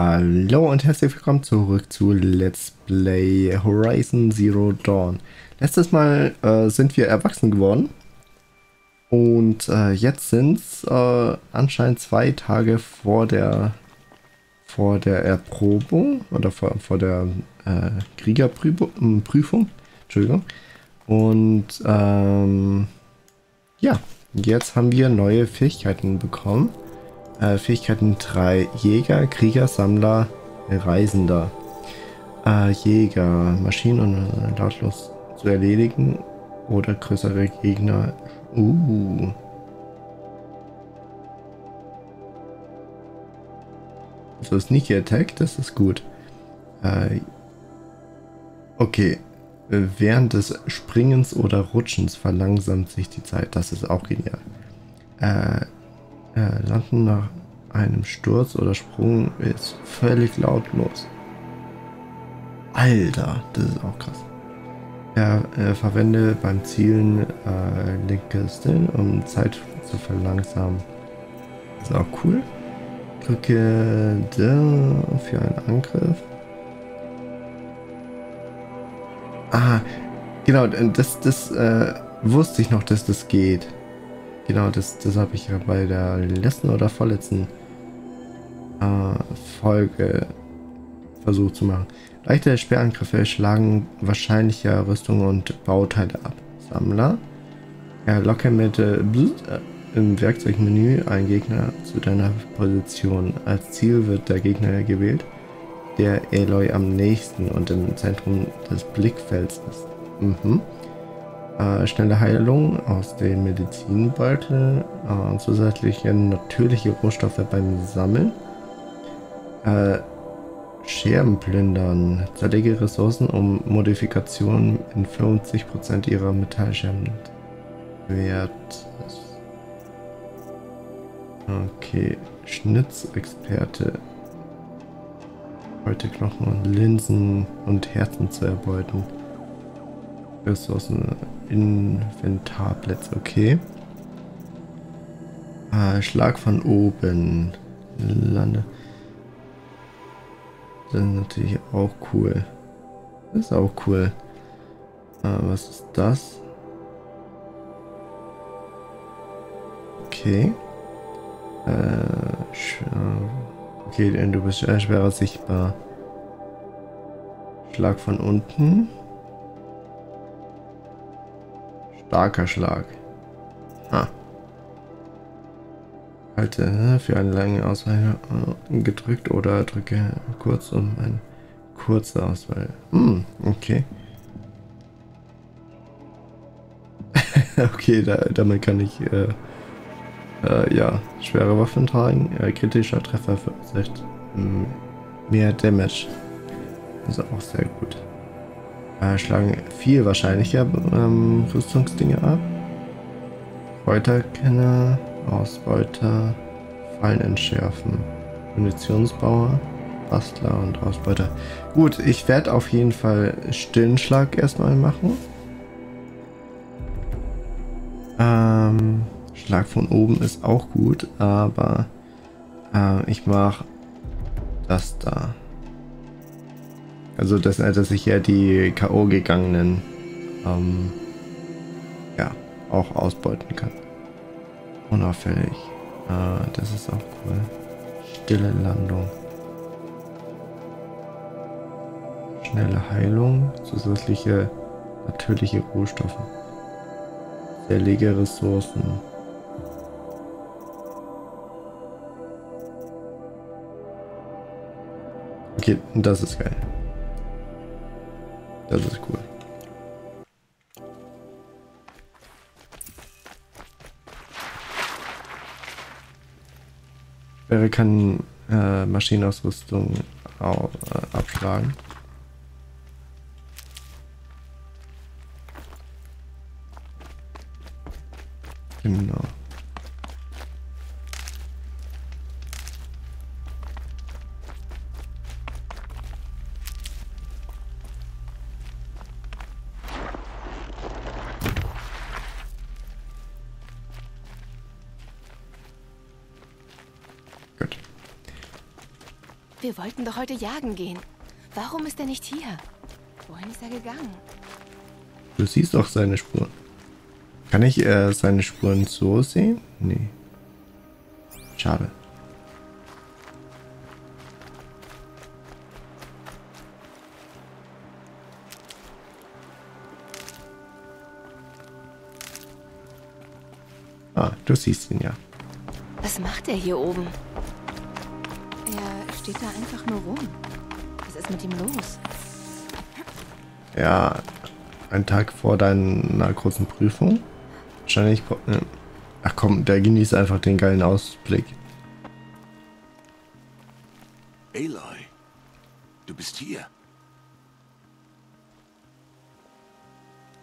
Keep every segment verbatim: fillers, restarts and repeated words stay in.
Hallo und herzlich willkommen zurück zu Let's Play Horizon Zero Dawn. Letztes Mal äh, sind wir erwachsen geworden und äh, jetzt sind es äh, anscheinend zwei Tage vor der vor der Erprobung oder vor, vor der äh, Kriegerprüfung. Äh, Prüfung, Entschuldigung. Und ähm, ja, jetzt haben wir neue Fähigkeiten bekommen. Äh, Fähigkeiten drei. Jäger, Krieger, Sammler, Reisender. Äh, Jäger. Maschinen und äh, lautlos zu erledigen oder größere Gegner. Uh. So, Sneaky Attack, das ist gut. Äh, okay. Während des Springens oder Rutschens verlangsamt sich die Zeit. Das ist auch genial. Äh, Äh, landen nach einem Sturz oder Sprung ist völlig lautlos. Alter, das ist auch krass. Er äh, verwende beim Zielen äh, linkes Ding, um Zeit zu verlangsamen. Das ist auch cool. Drücke D für einen Angriff. Ah, genau, das, das äh, wusste ich noch, dass das geht. Genau, das, das habe ich ja bei der letzten oder vorletzten äh, Folge versucht zu machen. Leichte Speerangriffe schlagen wahrscheinlicher Rüstungen und Bauteile ab. Sammler. Ja, locker mit äh, im Werkzeugmenü einen Gegner zu deiner Position. Als Ziel wird der Gegner gewählt, der Aloy am nächsten und im Zentrum des Blickfelds ist. Mhm. Äh, schnelle Heilung aus den Medizinbeuteln, äh, zusätzliche natürliche Rohstoffe beim Sammeln, äh, Scherben plündern, zerlege Ressourcen, um Modifikationen in fünfzig Prozent ihrer Metallscherben wert ist. Okay, Schnitzexperte. Heute Knochen und Linsen und Herzen zu erbeuten. Ressourcen, Inventarplätze, okay. Ah, Schlag von oben. Lande. Das ist natürlich auch cool. Das ist auch cool. Ah, was ist das? Okay. Äh, okay, du bist schwerer sichtbar. Schlag von unten. Starker Schlag. Ah. Halte für einen langen Auswahl gedrückt oder drücke kurz um eine kurze Auswahl. Hm, okay. Okay, da, damit kann ich äh, äh, ja, schwere Waffen tragen. Äh, kritischer Treffer verursacht ähm, mehr Damage. Also auch sehr gut. Äh, schlagen viel wahrscheinlicher ähm, Rüstungsdinge ab. Beuterkenner, Ausbeuter, Fallen entschärfen, Munitionsbauer, Bastler und Ausbeuter. Gut, ich werde auf jeden Fall Stillenschlag erstmal machen. Ähm, Schlag von oben ist auch gut, aber äh, ich mache das da. Also, dass, dass ich ja die K O gegangenen ähm, ja, auch ausbeuten kann. Unauffällig. Ah, das ist auch cool. Stille Landung. Schnelle Heilung. Zusätzliche natürliche Rohstoffe. Zerlege Ressourcen. Okay, das ist geil. Das ist cool. Wäre kann äh, Maschinenausrüstung auch, äh, abschlagen. Genau. Wir wollten doch heute jagen gehen. Warum ist er nicht hier? Wohin ist er gegangen? Du siehst doch seine Spuren. Kann ich äh, seine Spuren so sehen? Nee. Schade. Ah, du siehst ihn ja. Was macht er hier oben? Er steht da einfach nur rum. Was ist mit ihm los? Ja, ein Tag vor deiner großen Prüfung. Wahrscheinlich. Ne. Ach komm, der genießt einfach den geilen Ausblick. Aloy, du bist hier.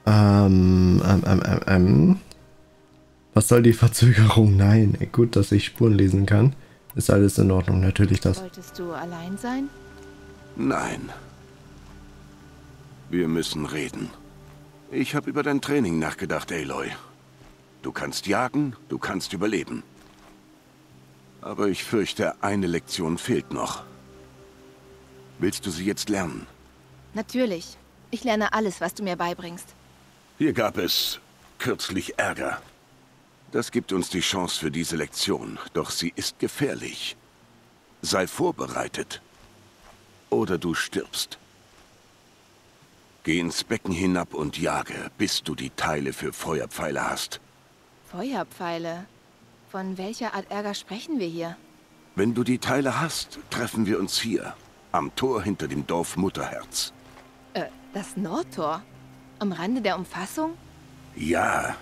Ähm, ähm, ähm, ähm, ähm. Was soll die Verzögerung? Nein, gut, dass ich Spuren lesen kann. Ist alles in Ordnung, natürlich das. Wolltest du allein sein? Nein. Wir müssen reden. Ich habe über dein Training nachgedacht, Aloy. Du kannst jagen, du kannst überleben. Aber ich fürchte, eine Lektion fehlt noch. Willst du sie jetzt lernen? Natürlich. Ich lerne alles, was du mir beibringst. Hier gab es kürzlich Ärger. Das gibt uns die Chance für diese Lektion, doch sie ist gefährlich. Sei vorbereitet. Oder du stirbst. Geh ins Becken hinab und jage, bis du die Teile für Feuerpfeile hast. Feuerpfeile? Von welcher Art Ärger sprechen wir hier? Wenn du die Teile hast, treffen wir uns hier, am Tor hinter dem Dorf Mutterherz. Äh, das Nordtor? Am Rande der Umfassung? Ja.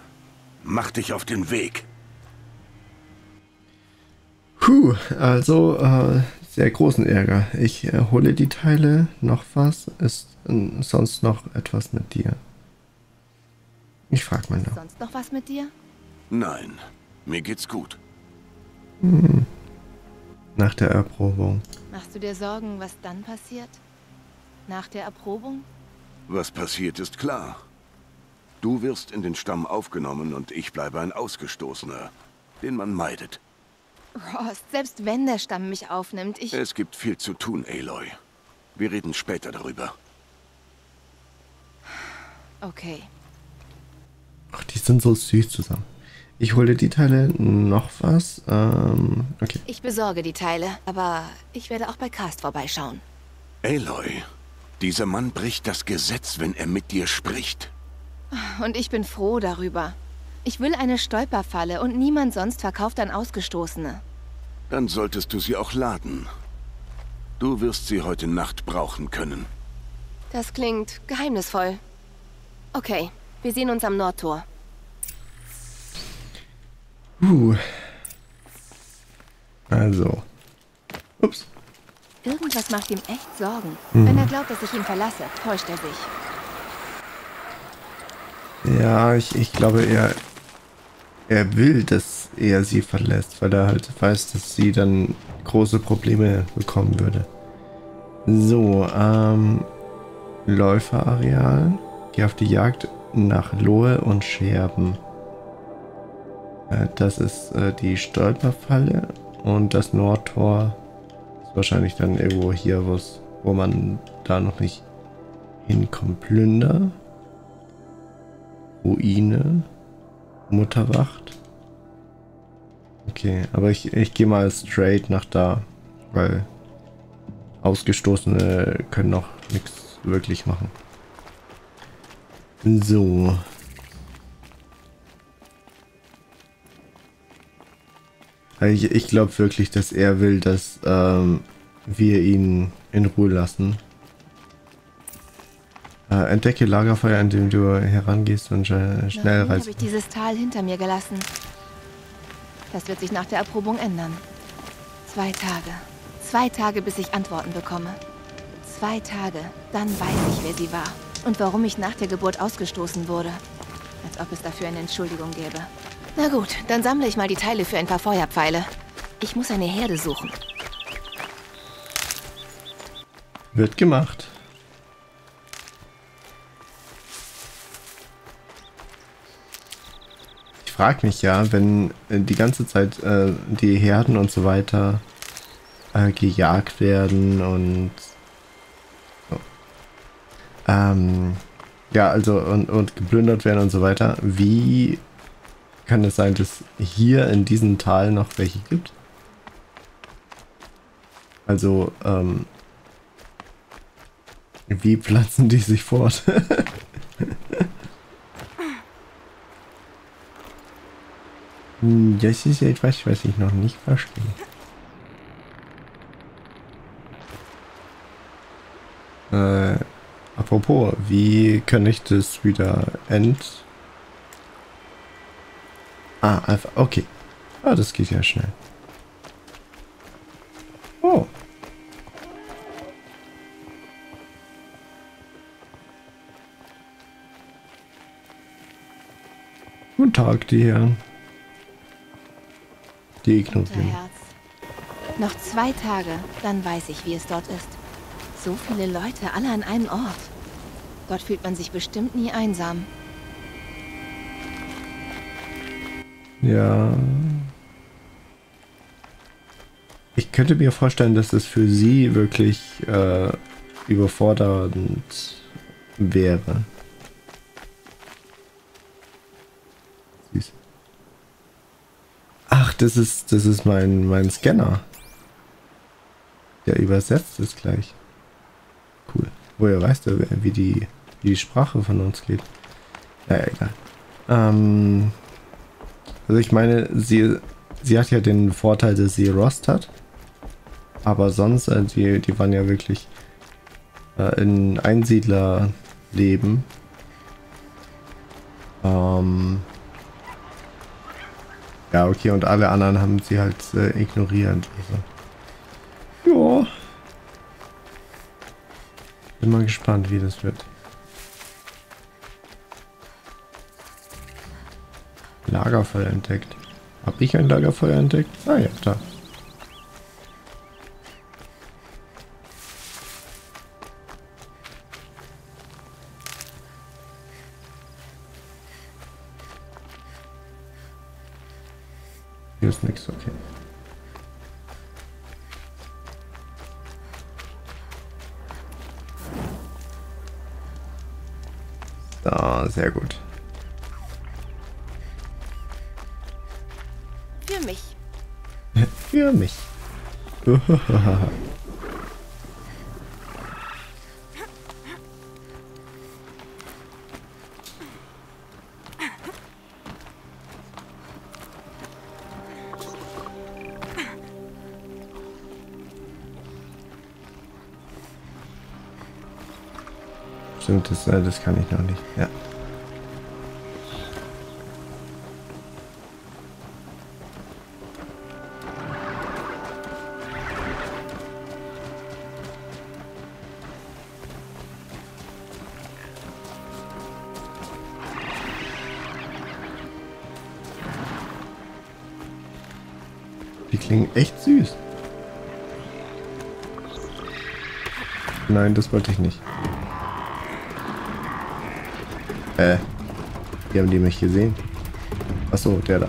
Mach dich auf den Weg. Puh, also äh, sehr großen Ärger. Ich äh, hole die Teile. Noch was? Ist äh, sonst noch etwas mit dir? Ich frag mal nach. Sonst noch was mit dir? Nein, mir geht's gut. Hm. Nach der Erprobung. Machst du dir Sorgen, was dann passiert? Nach der Erprobung? Was passiert, ist klar. Du wirst in den Stamm aufgenommen und ich bleibe ein Ausgestoßener, den man meidet. Rost, selbst wenn der Stamm mich aufnimmt, ich... Es gibt viel zu tun, Aloy. Wir reden später darüber. Okay. Ach, die sind so süß zusammen. Ich hole die Teile. Noch was? Ähm, okay. Ich besorge die Teile, aber ich werde auch bei Carst vorbeischauen. Aloy, dieser Mann bricht das Gesetz, wenn er mit dir spricht. Und ich bin froh darüber. Ich will eine Stolperfalle und niemand sonst verkauft an Ausgestoßene. Dann solltest du sie auch laden. Du wirst sie heute Nacht brauchen können. Das klingt geheimnisvoll. Okay, wir sehen uns am Nordtor. Uh. Also. Ups. Irgendwas macht ihm echt Sorgen. Hm. Wenn er glaubt, dass ich ihn verlasse, täuscht er sich. Ja, ich, ich glaube, er, er will, dass er sie verlässt, weil er halt weiß, dass sie dann große Probleme bekommen würde. So, ähm, Läuferareal. Geh auf die Jagd nach Lohe und Scherben. Äh, das ist äh, die Stolperfalle und das Nordtor ist wahrscheinlich dann irgendwo hier, wo's, wo man da noch nicht hinkommt. Plünder. Ruine, Mutterwacht. Okay, aber ich, ich gehe mal straight nach da, weil Ausgestoßene können noch nichts wirklich machen. So. Ich, ich glaube wirklich, dass er will, dass ähm, wir ihn in Ruhe lassen. Entdecke Lagerfeuer, indem du herangehst und schnell reist. Warum habe ich dieses Tal hinter mir gelassen? Das wird sich nach der Erprobung ändern. Zwei Tage. Zwei Tage, bis ich Antworten bekomme. Zwei Tage, dann weiß ich, wer sie war. Und warum ich nach der Geburt ausgestoßen wurde. Als ob es dafür eine Entschuldigung gäbe. Na gut, dann sammle ich mal die Teile für ein paar Feuerpfeile. Ich muss eine Herde suchen. Wird gemacht. Ich frage mich ja, wenn die ganze Zeit äh, die Herden und so weiter äh, gejagt werden und so. ähm, ja, also und, und geplündert werden und so weiter. Wie kann es sein, dass hier in diesem Tal noch welche gibt? Also, ähm, wie platzen die sich fort? Das ist etwas, was ich noch nicht verstehe. Äh, apropos, wie kann ich das wieder end... Ah, einfach, okay. Ah, das geht ja schnell. Oh. Guten Tag, die Herren. Die ignorieren. Mutterherz. Noch zwei Tage, dann weiß ich, wie es dort ist. So viele Leute, alle an einem Ort. Dort fühlt man sich bestimmt nie einsam. Ja. Ich könnte mir vorstellen, dass es für sie wirklich äh, überfordernd wäre. Ach, das ist, das ist mein, mein Scanner. Der übersetzt es gleich. Cool. Woher weißt du, wie die, wie die Sprache von uns geht? Naja, egal. Ähm, also ich meine, sie, sie hat ja den Vorteil, dass sie Rost hat. Aber sonst, äh, die, die waren ja wirklich äh, in Einsiedlerleben. Ähm... Ja, okay, und alle anderen haben sie halt äh, ignoriert. Also. Ja. Bin mal gespannt, wie das wird. Lagerfeuer entdeckt. Hab ich ein Lagerfeuer entdeckt? Ah ja, da. Hier ist nichts, okay. Da, sehr gut. Für mich. Für mich. Stimmt, das, das kann ich noch nicht. Ja. Die klingen echt süß. Nein, das wollte ich nicht. Äh, die haben die mich gesehen. Achso, der da.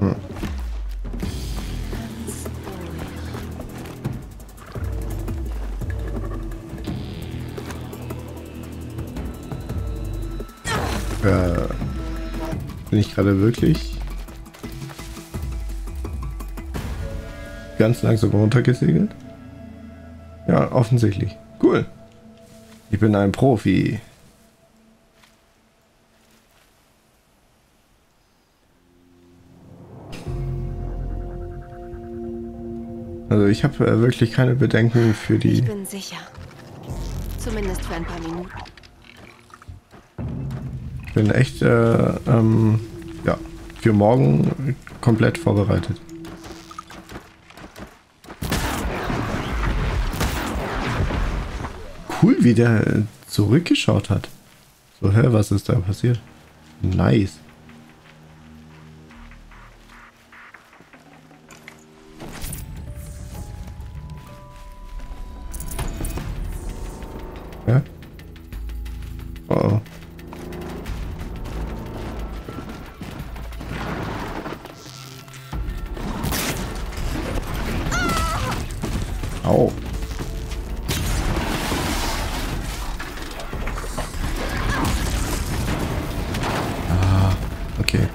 Hm. Bin ich gerade wirklich ganz langsam runtergesegelt? Ja, offensichtlich. Cool. Ich bin ein Profi. Also ich habe äh, wirklich keine Bedenken für die... Ich bin sicher. Zumindest für ein paar Minuten. Ich bin echt, äh, ähm, ja, für morgen komplett vorbereitet. Cool, wie der zurückgeschaut hat. So, hä, was ist da passiert? Nice. auf. Ah, okay.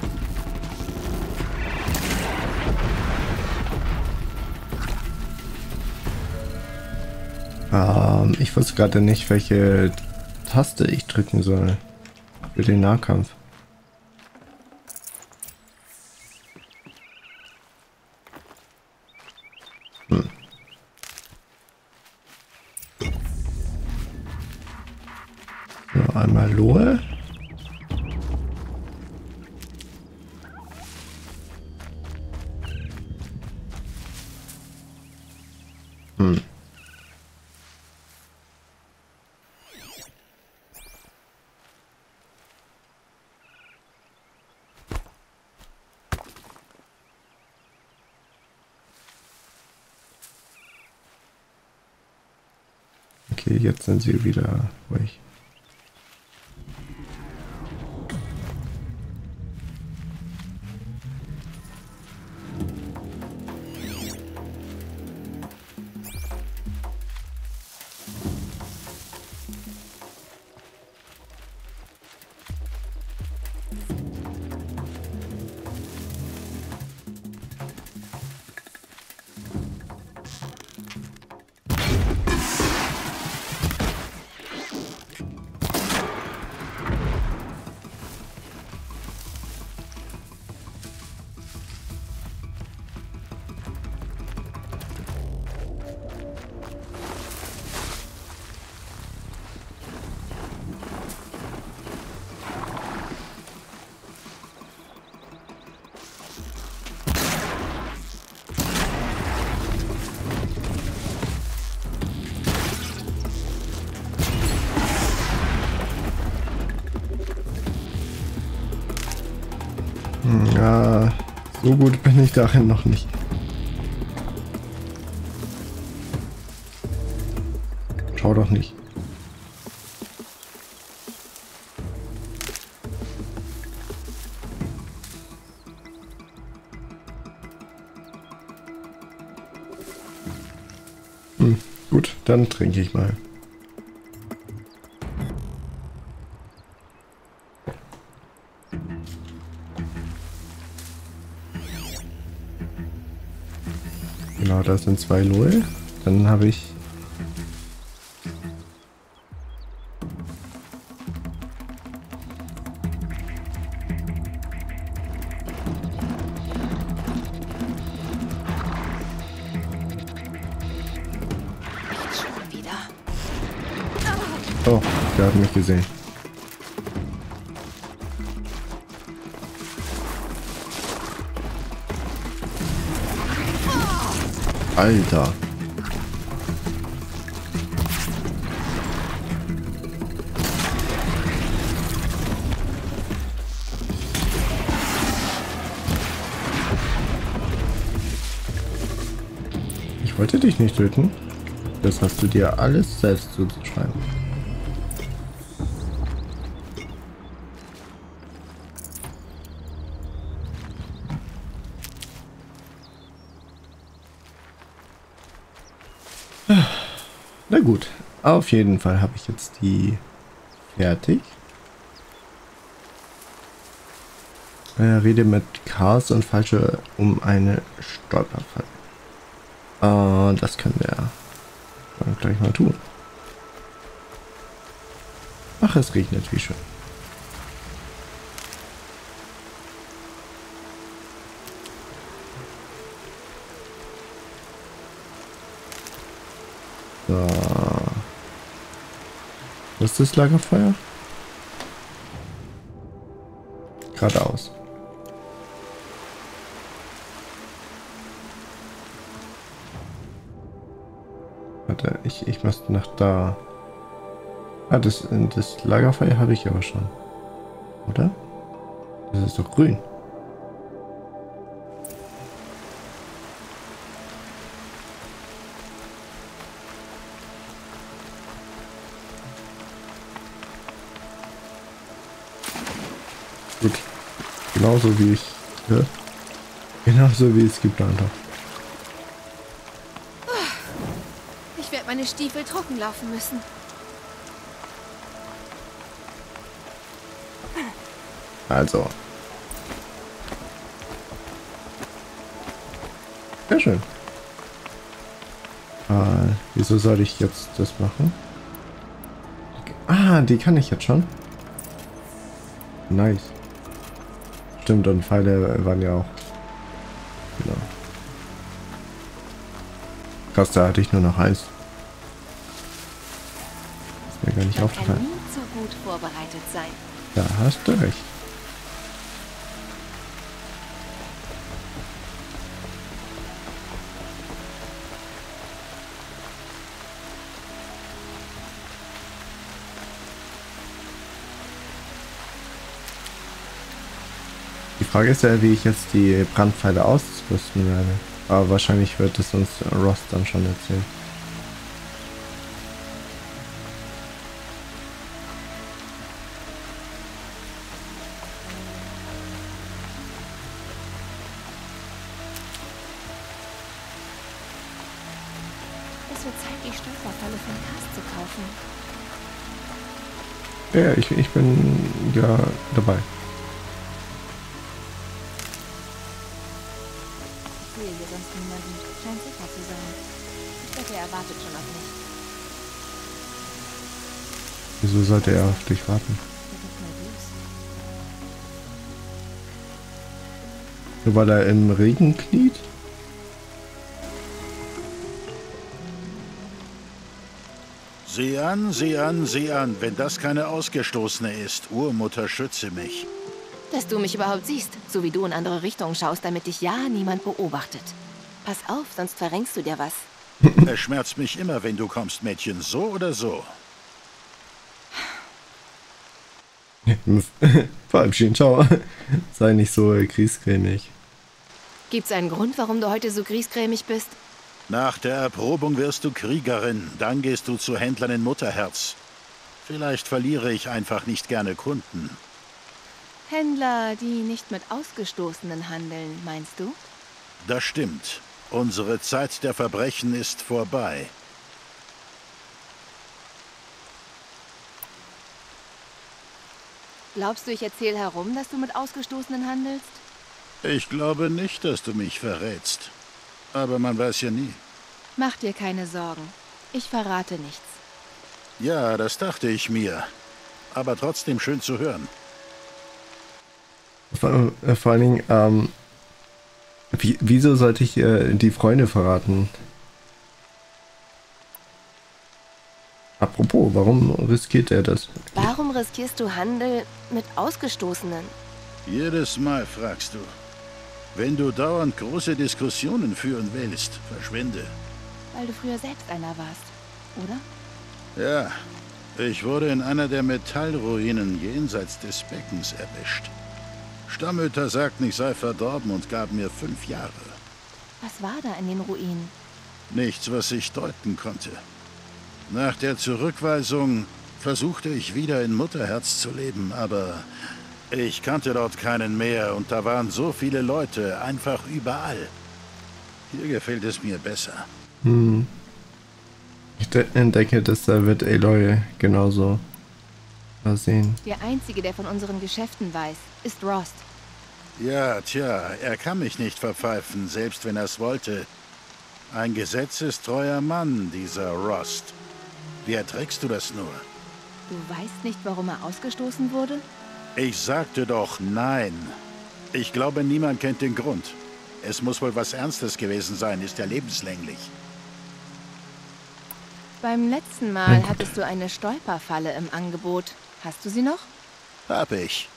Ähm, ich wusste gerade nicht, welche Taste ich drücken soll für den Nahkampf. Jetzt sind sie wieder ruhig. Ja, so gut bin ich darin noch nicht. Schau doch nicht. Hm, gut, dann trinke ich mal. Da sind zwei Aloy. Dann habe ich schon wieder. Oh, der hat mich gesehen. Alter. Ich wollte dich nicht töten. Das hast du dir alles selbst zuzuschreiben. Na gut, auf jeden Fall habe ich jetzt die fertig. Äh, rede mit Carst und falsche um eine Stolperfalle. Äh, das können wir dann gleich mal tun. Ach, es regnet, wie schön. So. Was ist das Lagerfeuer? Geradeaus. Warte, ich, ich muss nach da. Ah, das, das Lagerfeuer habe ich aber schon. Oder? Das ist doch grün. Gut, genauso wie ich, ja? Genauso wie ich es geplant habe. meine Stiefel trocken laufen müssen. Also. Sehr schön. Äh, wieso soll ich jetzt das machen? Ah, die kann ich jetzt schon. Nice. Stimmt, und Pfeile waren ja auch. Genau. Krass, da hatte ich nur noch eins. Ist mir gar nicht aufgefallen. Man kann nie so gut vorbereitet sein. Da hast du recht. Die Frage ist ja, wie ich jetzt die Brandpfeile ausrüsten werde. Aber wahrscheinlich wird es uns Rost dann schon erzählen. Es wird Zeit, die Staubvorfälle von Carst zu kaufen. Ja, ich, ich bin ja dabei. Wieso sollte er auf dich warten? Nur weil er im Regen kniet? Sieh an, sieh an, sieh an, wenn das keine Ausgestoßene ist. Urmutter, schütze mich. Dass du mich überhaupt siehst, so wie du in andere Richtungen schaust, damit dich ja niemand beobachtet. Pass auf, sonst verrenkst du dir was. Es schmerzt mich immer, wenn du kommst, Mädchen, so oder so. Verabschieden, ciao. Sei nicht so griesgrämig. Gibt's einen Grund, warum du heute so griesgrämig bist? Nach der Erprobung wirst du Kriegerin, dann gehst du zu Händlern in Mutterherz. Vielleicht verliere ich einfach nicht gerne Kunden. Händler, die nicht mit Ausgestoßenen handeln, meinst du? Das stimmt. Unsere Zeit der Verbrechen ist vorbei. Glaubst du, ich erzähle herum, dass du mit Ausgestoßenen handelst? Ich glaube nicht, dass du mich verrätst. Aber man weiß ja nie. Mach dir keine Sorgen. Ich verrate nichts. Ja, das dachte ich mir. Aber trotzdem schön zu hören. Vor, äh, vor allen Dingen, ähm, wie, wieso sollte ich äh, die Freunde verraten? Apropos, warum riskiert er das? Warum riskierst du Handel mit Ausgestoßenen? Jedes Mal fragst du. Wenn du dauernd große Diskussionen führen willst, verschwinde. Weil du früher selbst einer warst, oder? Ja, ich wurde in einer der Metallruinen jenseits des Beckens erwischt. Stammhüter sagten, ich sei verdorben und gab mir fünf Jahre. Was war da in den Ruinen? Nichts, was ich deuten konnte. Nach der Zurückweisung versuchte ich wieder in Mutterherz zu leben, aber ich kannte dort keinen mehr und da waren so viele Leute, einfach überall. Hier gefällt es mir besser. Hm. Ich entdecke, dass da wird Aloy genauso sehen. Der Einzige, der von unseren Geschäften weiß, ist Rost. Ja, tja, er kann mich nicht verpfeifen, selbst wenn er es wollte. Ein gesetzestreuer Mann, dieser Rost. Wie erträgst du das nur? Du weißt nicht, warum er ausgestoßen wurde? Ich sagte doch nein. Ich glaube, niemand kennt den Grund. Es muss wohl was Ernstes gewesen sein, ist ja lebenslänglich. Beim letzten Mal hattest du eine Stolperfalle im Angebot. Hast du sie noch? Hab ich.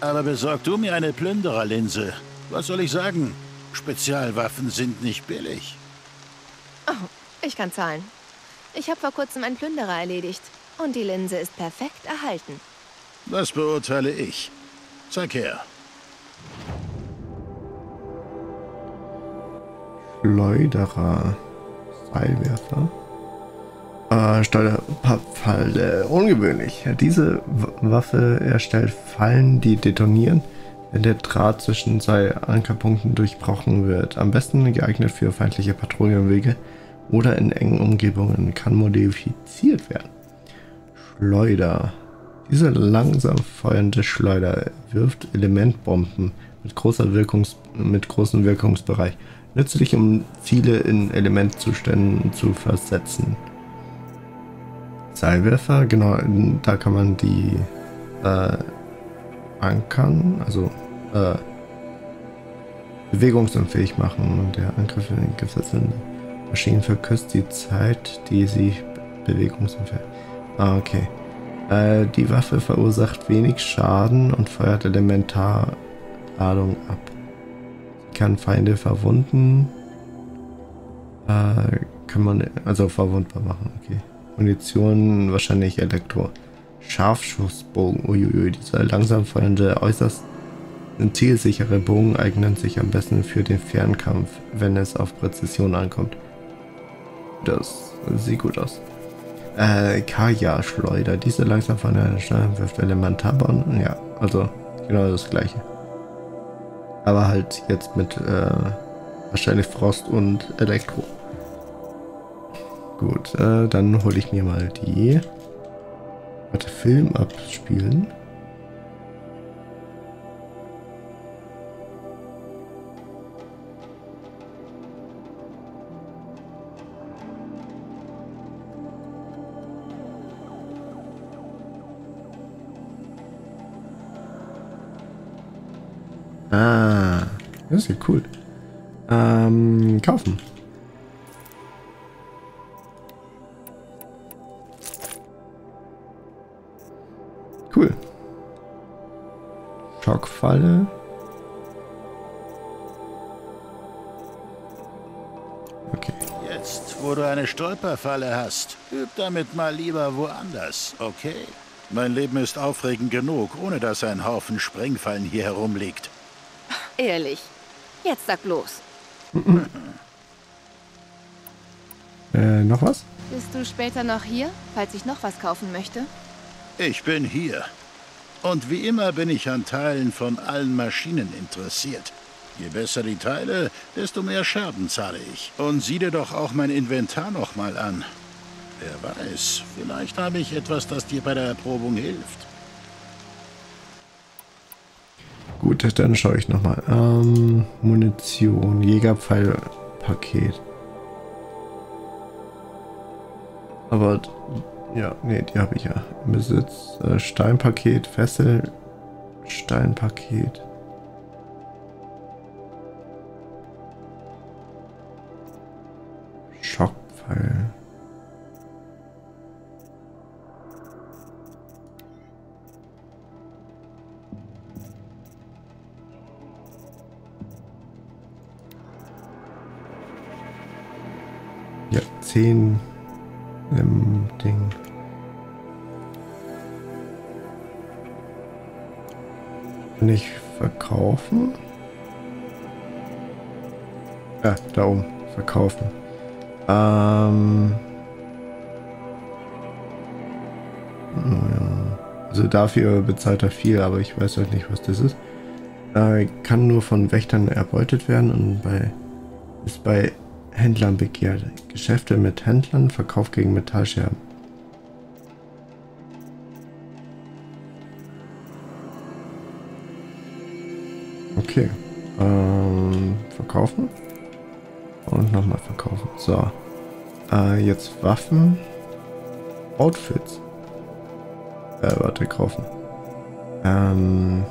Aber besorg du mir eine Plündererlinse. Was soll ich sagen? Spezialwaffen sind nicht billig. Oh, ich kann zahlen. Ich habe vor kurzem einen Plünderer erledigt. Und die Linse ist perfekt erhalten. Das beurteile ich. Zeig her. Schleuderer. Seilwerfer. Äh, Stolperfalle. Ungewöhnlich. Diese Waffe erstellt Fallen, die detonieren, wenn der Draht zwischen zwei Ankerpunkten durchbrochen wird. Am besten geeignet für feindliche Patrouillenwege oder in engen Umgebungen kann modifiziert werden. Schleuder. Diese langsam feuernde Schleuder wirft Elementbomben mit, großer Wirkungs mit großem Wirkungsbereich. Nützlich, um Ziele in Elementzuständen zu versetzen. Seilwerfer, genau, da kann man die äh, ankern, also äh, bewegungsunfähig machen. Und der Angriff in den gesetzten Maschinen verkürzt die Zeit, die sie bewegungsunfähig. Ah, okay. Äh, die Waffe verursacht wenig Schaden und feuert Elementarladung ab. Sie kann Feinde verwunden. Äh, kann man also verwundbar machen, okay. Munition, wahrscheinlich Elektro. Scharfschussbogen, uiuiui, dieser langsam feuernde, äußerst zielsichere Bogen eignen sich am besten für den Fernkampf, wenn es auf Präzision ankommt. Das sieht gut aus. Äh, Kaya-Schleuder, diese langsam feuernde Schleuder wirft Elementarbomben, ja, also genau das gleiche. Aber halt jetzt mit äh, wahrscheinlich Frost und Elektro. Gut, äh, dann hole ich mir mal die... Warte, Film abspielen. Ah, das ist ja cool. Ähm, kaufen. Cool. Schockfalle. Okay. Jetzt, wo du eine Stolperfalle hast, üb damit mal lieber woanders, okay? Mein Leben ist aufregend genug, ohne dass ein Haufen Sprengfallen hier herumliegt. Ehrlich, jetzt sag los. äh, noch was? Bist du später noch hier, falls ich noch was kaufen möchte? Ich bin hier. Und wie immer bin ich an Teilen von allen Maschinen interessiert. Je besser die Teile, desto mehr Schaden zahle ich. Und sieh dir doch auch mein Inventar nochmal an. Wer weiß, vielleicht habe ich etwas, das dir bei der Erprobung hilft. Gut, dann schaue ich nochmal. Ähm, Munition, Jägerpfeilpaket. Aber... Ja, nee, die habe ich ja im Besitz. Äh, Steinpaket, Fessel, Steinpaket. Schockpfeil. Ja, zehn im Ding. Nicht verkaufen? Ja, da oben. Verkaufen. Ähm. Also dafür bezahlt er viel, aber ich weiß halt nicht, was das ist. Äh, kann nur von Wächtern erbeutet werden und bei ist bei Händlern begehrt. Geschäfte mit Händlern, Verkauf gegen Metallscherben. Okay, ähm, verkaufen und nochmal verkaufen. So, äh, jetzt Waffen, Outfits. Äh, warte, kaufen. Ähm,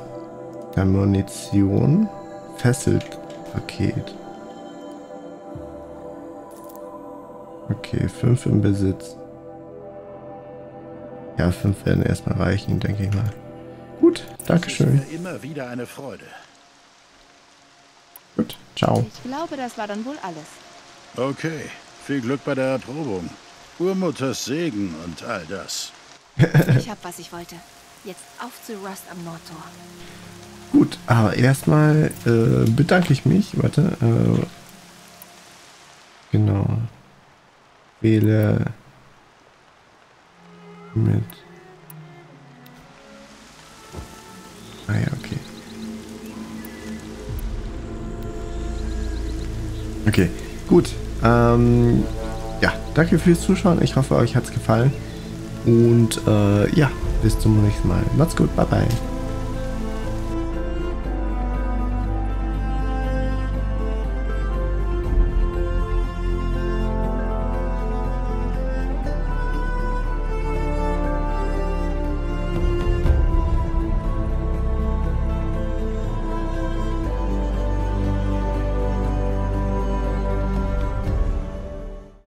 dann Munition, Fesselpaket. Okay, fünf im Besitz. Ja, fünf werden erstmal reichen, denke ich mal. Gut, Dankeschön. Das ist mir immer wieder eine Freude. Gut, ciao. Ich glaube, das war dann wohl alles. Okay, viel Glück bei der Erprobung. Urmutters Segen und all das. Ich hab, was ich wollte. Jetzt auf zu Rost am Nordtor. Gut, aber erstmal äh, bedanke ich mich. Warte. Äh, genau. Wähle mit. Ah ja, okay. Okay, gut. Ähm, ja, danke fürs Zuschauen. Ich hoffe, euch hat es gefallen. Und äh, ja, bis zum nächsten Mal. Macht's gut, bye bye.